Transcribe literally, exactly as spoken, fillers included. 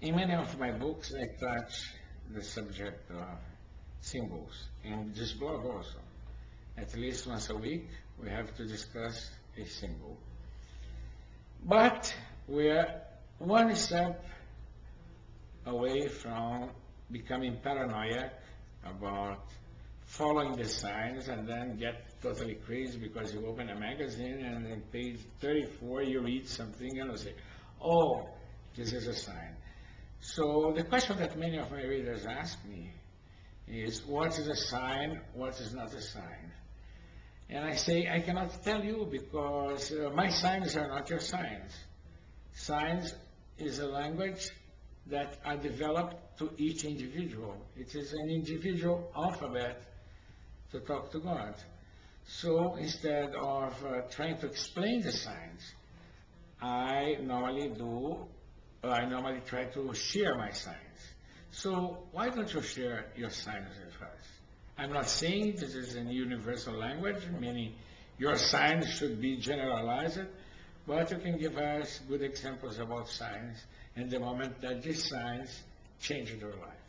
In many of my books, I touch the subject of symbols. In this blog also, at least once a week, we have to discuss a symbol. But we are one step away from becoming paranoid about following the signs and then get totally crazy because you open a magazine and on page thirty-four you read something and you say, oh, this is a sign. So the question that many of my readers ask me is, what is a sign, what is not a sign? And I say, I cannot tell you because uh, my signs are not your signs. Signs is a language that are developed to each individual. It is an individual alphabet to talk to God. So instead of uh, trying to explain the signs, I normally do, uh, I normally try to share my signs. So why don't you share your signs with us? I'm not saying this is a universal language, meaning your signs should be generalized, but you can give us good examples about signs and the moment that these signs change your life.